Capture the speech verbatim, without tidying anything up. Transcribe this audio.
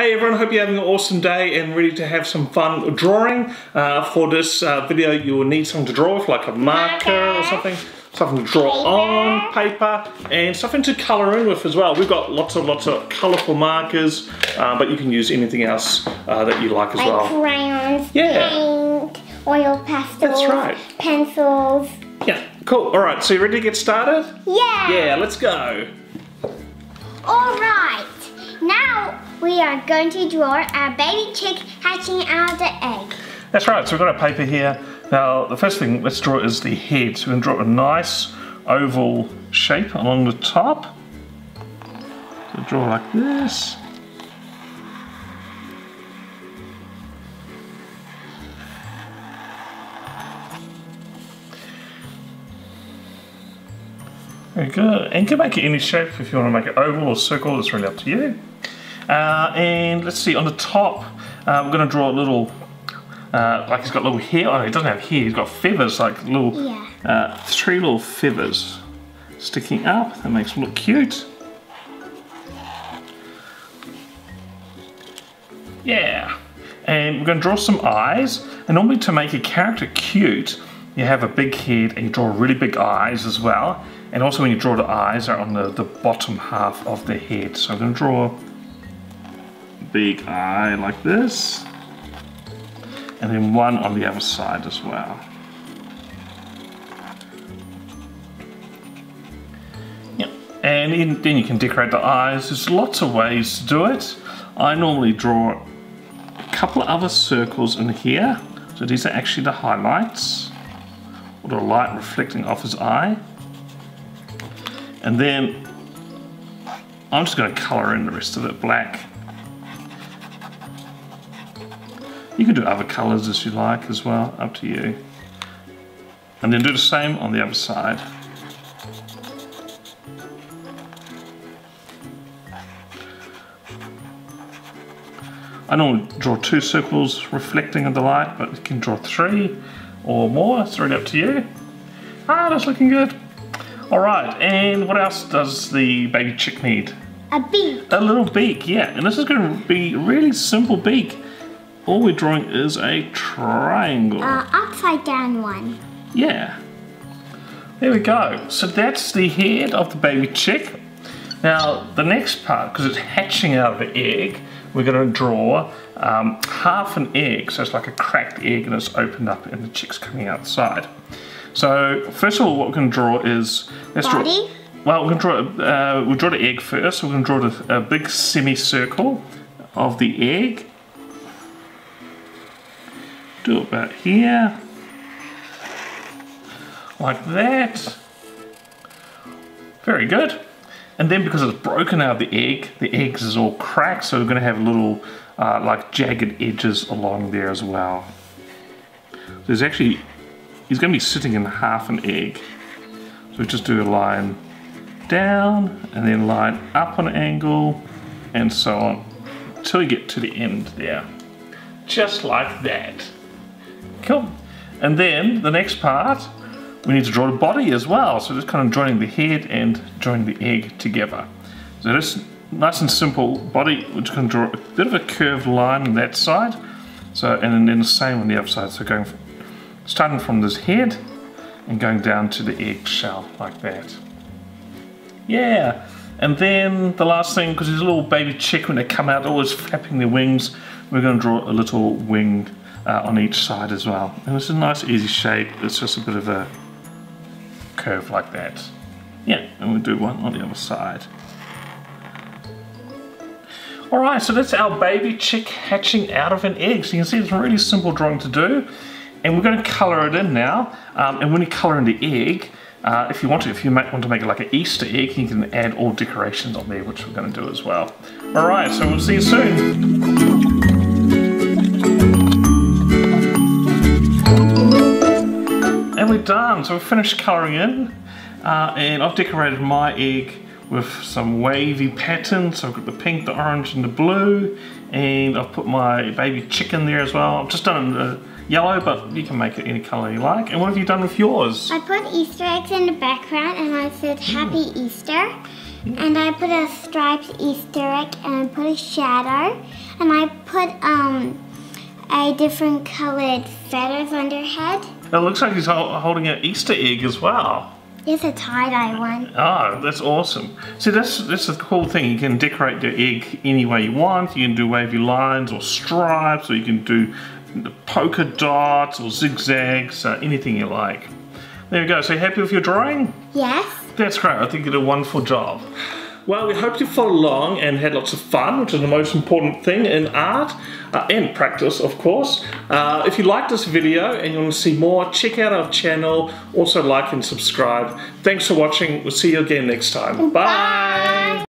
Hey everyone, hope you're having an awesome day and ready to have some fun drawing. Uh, for this uh, video you will need something to draw with, like a marker or something. Something to draw on, paper, and something to colour in with as well. We've got lots and lots of colourful markers, uh, but you can use anything else uh, that you like as like well. Like crayons, yeah. Paint, oil pastels, that's right. Pencils. Yeah, cool. Alright, so you ready to get started? Yeah. Yeah, let's go. Alright, now we are going to draw our baby chick hatching out of the egg. That's right, so we've got our paper here. Now, the first thing let's draw is the head. So we're going to draw a nice oval shape along the top. So draw like this. Very good. And you can make it any shape if you want to make it oval or circle, it's really up to you. Uh, and let's see, on the top, uh, we're going to draw a little. Uh, like he's got little hair, oh no, he doesn't have hair, he's got feathers, like little, yeah. uh, three little feathers sticking up, that makes him look cute. Yeah, and we're going to draw some eyes, and normally to make a character cute, you have a big head and you draw really big eyes as well, and also when you draw the eyes, they're on the, the bottom half of the head, so I'm going to draw a big eye like this. And then one on the other side as well. Yep. And then you can decorate the eyes. There's lots of ways to do it. I normally draw a couple of other circles in here. So these are actually the highlights, or the light reflecting off his eye. And then I'm just going to colour in the rest of it black. You can do other colours as you like as well, up to you. And then do the same on the other side. I normally draw two circles reflecting in the light, but you can draw three or more, it's really up to you. Ah, that's looking good. All right, and what else does the baby chick need? A beak. A little beak, yeah. And this is gonna be a really simple beak. All we're drawing is a triangle. Uh, upside down one. Yeah. There we go. So that's the head of the baby chick. Now the next part, because it's hatching out of an egg, we're going to draw um, half an egg. So it's like a cracked egg and it's opened up and the chick's coming outside. So first of all, what we're going to draw is... let's Body? Draw, well, we're going to draw, uh, we'll draw the egg first. We're going to draw a, a big semicircle of the egg. Do it about here, like that. Very good. And then because it's broken out of the egg, the eggs is all cracked, so we're going to have little uh, like jagged edges along there as well. So there's actually, he's going to be sitting in half an egg. So we just do a line down and then line up on an angle and so on until you get to the end there, just like that. Cool. And then the next part, we need to draw the body as well. So just kind of joining the head and joining the egg together. So this nice and simple body, we're just going to draw a bit of a curved line on that side. So, and then the same on the other side. So going, from, starting from this head and going down to the egg shell like that. Yeah. And then the last thing, because there's a little baby chick when they come out, always flapping their wings. We're going to draw a little wing Uh, on each side as well. And it's a nice easy shape, it's just a bit of a curve like that. Yeah, and we'll do one on the other side. Alright, so that's our baby chick hatching out of an egg. So you can see it's a really simple drawing to do. And we're going to colour it in now. Um, and when you colour in the egg, uh, if you want to, if you might want to make it like an Easter egg, you can add all decorations on there, which we're going to do as well. Alright, so we'll see you soon. We're done, so we've finished colouring in, uh, and I've decorated my egg with some wavy patterns. So I've got the pink, the orange and the blue, and I've put my baby chick in there as well. I've just done the yellow, but you can make it any colour you like. And what have you done with yours? I put Easter eggs in the background and I said Happy mm. Easter. And I put a striped Easter egg, and I put a shadow, and I put um a different colored feathers on her head. It looks like she's holding an Easter egg as well. It's a tie-dye one. Oh, that's awesome. See, that's, that's the cool thing. You can decorate your egg any way you want. You can do wavy lines or stripes, or you can do polka dots or zigzags, uh, anything you like. There you go. So, happy with your drawing? Yes. That's great. I think you did a wonderful job. Well, we hope you followed along and had lots of fun, which is the most important thing in art, uh, and practice, of course. Uh, if you like this video and you want to see more, check out our channel. Also like and subscribe. Thanks for watching. We'll see you again next time. Bye! Bye.